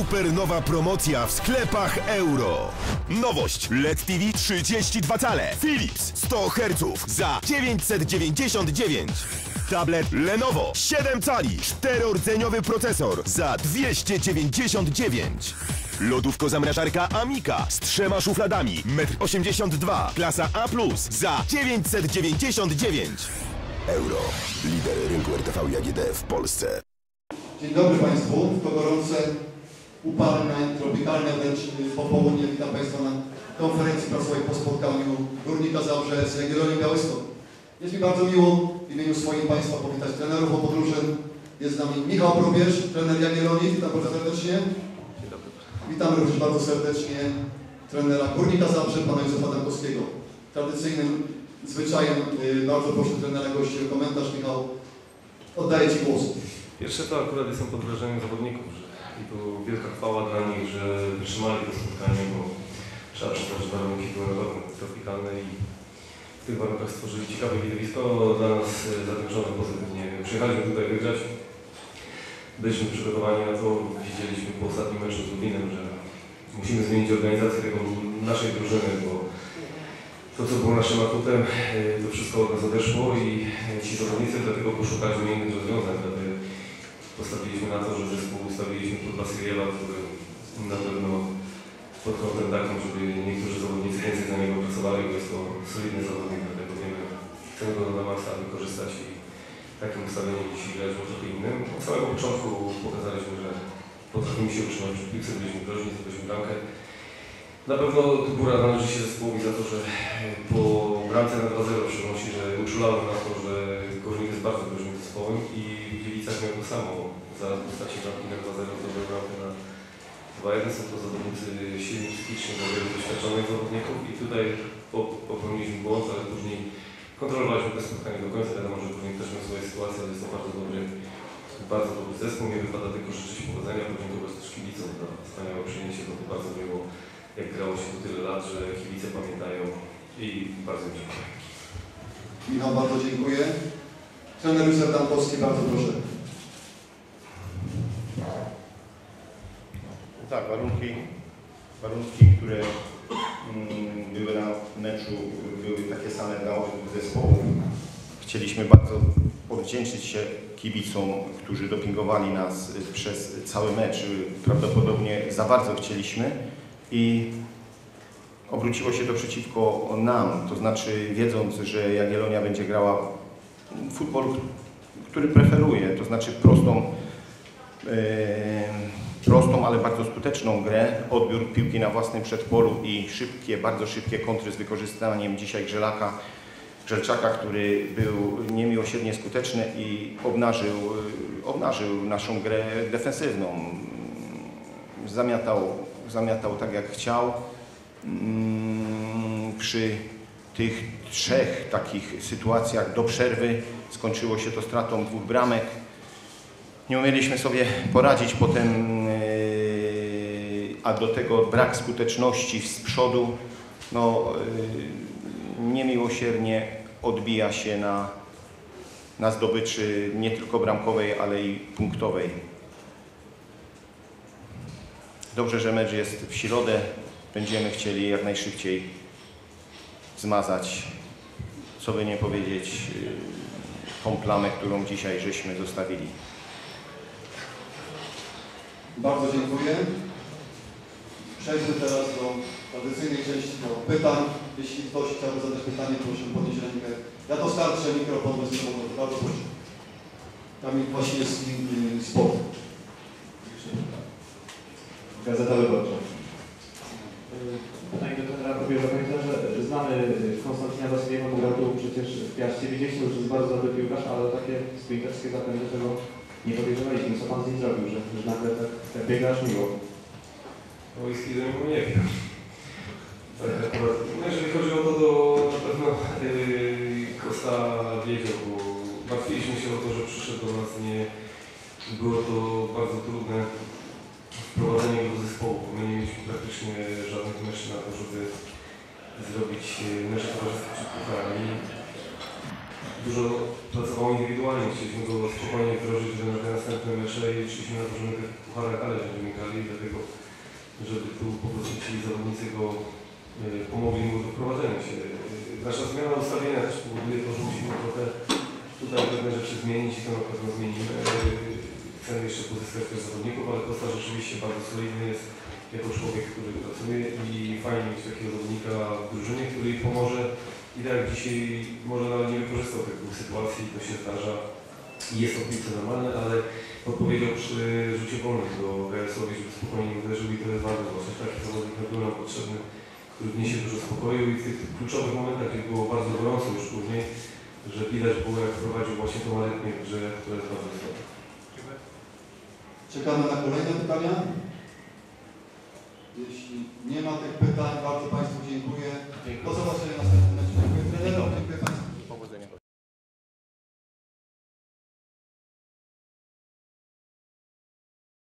Super nowa promocja w sklepach Euro. Nowość LED TV 32 cale Philips 100 Hz za 999. Tablet Lenovo 7 cali 4-rdzeniowy procesor za 299. Lodówko-zamrażarka Amica z 3 szufladami 1,82 m, klasa A+, za 999. Euro. Lider rynku RTV i AGD w Polsce. Dzień dobry Państwu. To gorące, upalne, tropikalne wręcz popołudnie. Witam Państwa na konferencji prasowej po spotkaniu Górnika Zabrze z Jagiellonią Białystok. Jest mi bardzo miło w imieniu swoim Państwa powitać trenerów obu drużyn. Jest z nami Michał Próbierz, trener Jagiellonii. Witam bardzo serdecznie. Witam również bardzo serdecznie trenera Górnika Zabrze, pana Józefa Damkowskiego. Tradycyjnym zwyczajem bardzo proszę trenera gości o komentarz. Michał, oddaję Ci głos. Pierwsze to akurat jestem pod wrażeniem zawodników, i to wielka chwała dla nich, że wytrzymali to spotkanie, bo trzeba przyznać, że warunki były tropikalne i w tych warunkach stworzyli ciekawe widowisko dla nas zadężone pozytywnie. Przyjechaliśmy tutaj wygrać. Byliśmy przygotowani na to, widzieliśmy po ostatnim meczu z Lubinem, że musimy zmienić organizację tego naszej drużyny, bo to, co było naszym atutem, to wszystko od nas odeszło i ci zawodnicy dlatego poszukali innych rozwiązań. Wtedy postawiliśmy na to, że zespół ustawiliśmy pod Vassiljewa, który na pewno pod kątem takim, żeby niektórzy zawodnicy więcej na niego pracowali, bo jest to solidny zawodnik, dlatego wiemy, chcemy go na maksa wykorzystać i takim ustawieniem musi grać może innym. Od samego początku pokazaliśmy, że potrafimy się utrzymać przy piłce, byliśmy groźni, zdobyliśmy bramkę. Na pewno góra należy się zespołowi za to, że po bramce na 2-0 przynosi, że uczulało na to, że Górnik jest bardzo groźnym zespołem i w Gliwicach miał to samo. Zaraz w postaci bramki na 2-0 zdobył bramkę na 2-1. Są to zawodnicy silni psychicznie, doświadczonych zawodników i tutaj popełniliśmy błąd, ale później kontrolowaliśmy to spotkanie do końca, wiadomo, że Górnik też miał swoje sytuacje, ale jest to bardzo dobry zespół. Nie wypada tylko życzyć powodzenia, podziękować też kibicom za wspaniałe przyjęcie, bo to bardzo miło, jak grało się tu tyle lat, że kibice pamiętają i bardzo mi dziękuję. Michał, bardzo dziękuję. Trener Józef Damkowski, bardzo proszę. Tak, warunki, które były na meczu, były takie same dla obu zespołów. Chcieliśmy bardzo odwdzięczyć się kibicom, którzy dopingowali nas przez cały mecz. Prawdopodobnie za bardzo chcieliśmy i obróciło się to przeciwko nam. To znaczy, wiedząc, że Jagiellonia będzie grała futbol, który preferuje, to znaczy prostą, ale bardzo skuteczną grę, odbiór piłki na własnym przedpolu i szybkie, bardzo szybkie kontry z wykorzystaniem dzisiaj Grzelczaka, który był niemiłosiernie skuteczny i obnażył naszą grę defensywną. Zamiatał tak jak chciał. Przy tych 3 takich sytuacjach do przerwy skończyło się to stratą 2 bramek. Nie umieliśmy sobie poradzić potem, a do tego brak skuteczności z przodu, no, niemiłosiernie odbija się na zdobyczy nie tylko bramkowej, ale i punktowej. Dobrze, że mecz jest w środę. Będziemy chcieli jak najszybciej zmazać, co by nie powiedzieć, tą plamę, którą dzisiaj żeśmy zostawili. Bardzo dziękuję. Przejdźmy teraz do tradycyjnej części do pytań. Jeśli ktoś chciałby zadać pytanie, proszę podnieść rękę. Ja dostarczę mikrofon bez przewodu. Bardzo proszę. Tam właśnie jest sport. Gazeta Wyborcza. Pytanie do trenera Próbierza. Pamiętam, że znamy Konstantina Vassiljewa, bo grał przecież w Piaście. Widzieliśmy, że jest bardzo dobry piłkarz, ale takie sprinterskie zapędy tego nie podejrzewaliśmy. Co pan z nim zrobił, że nagle tak biegasz miło? O istnieniu nie wiem. No, jeżeli chodzi o to, to na pewno Kosta wiedział, bo martwiliśmy się o to, że przyszedł do nas. Nie było to bardzo trudne wprowadzenie do zespołu, bo my nie mieliśmy praktycznie żadnych myszy na to, żeby zrobić myszy towarzystwa przed pucharami. Dużo pracowało indywidualnie, chcieliśmy go spokojnie wdrożyć, że na ten następny następne mecze i szliśmy na różnych pucharach, ale będziemy grali, dlatego żeby tu po prostu ci zawodnicy go pomogli mu w doprowadzeniu się. Nasza zmiana ustawienia też powoduje to, że musimy trochę tutaj pewne rzeczy zmienić i to na pewno zmienimy. Chcemy jeszcze pozyskać też zawodników, ale Kostas rzeczywiście bardzo solidny jest jako człowiek, który pracuje i fajnie mieć takiego zawodnika w drużynie, który pomoże. I tak dzisiaj może nawet nie wykorzystał tych dwóch sytuacji, to się zdarza i jest to piłce normalne, ale odpowiedział przy rzucie wolnym do GS-owi, żeby spokojnie uderzył i to jest bardzo właśnie taki zawodnik był nam potrzebny, który wniesie dużo spokoju i w tych kluczowych momentach, gdzie było bardzo gorąco już później, że widać było, jak prowadził właśnie tą maletnię, że to jest bardzo istotne. Czekamy na kolejne pytania. Jeśli nie ma tych pytań, bardzo Państwu dziękuję. Do zobaczenia następnym.